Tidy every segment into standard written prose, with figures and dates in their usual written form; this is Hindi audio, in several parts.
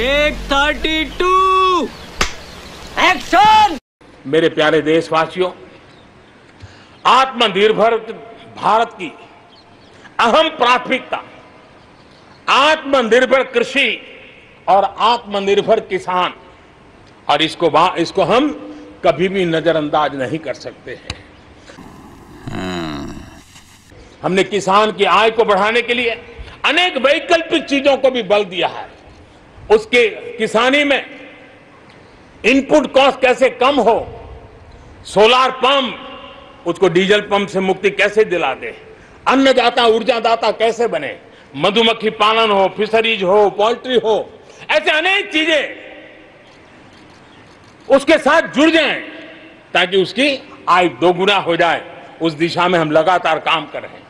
132 एक्शन। मेरे प्यारे देशवासियों, आत्मनिर्भर भारत की अहम प्राथमिकता आत्मनिर्भर कृषि और आत्मनिर्भर किसान, और इसको हम कभी भी नजरअंदाज नहीं कर सकते हैं। हमने किसान की आय को बढ़ाने के लिए अनेक वैकल्पिक चीजों को भी बल दिया है। उसके किसानी में इनपुट कॉस्ट कैसे कम हो, सोलार पंप उसको डीजल पंप से मुक्ति कैसे दिला दे, अन्नदाता ऊर्जादाता कैसे बने, मधुमक्खी पालन हो, फिशरीज हो, पोल्ट्री हो, ऐसे अनेक चीजें उसके साथ जुड़ जाएं ताकि उसकी आय दोगुना हो जाए। उस दिशा में हम लगातार काम कर रहे हैं।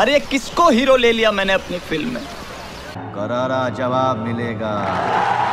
अरे किसको हीरो ले लिया मैंने अपनी फिल्म में? करारा जवाब मिलेगा।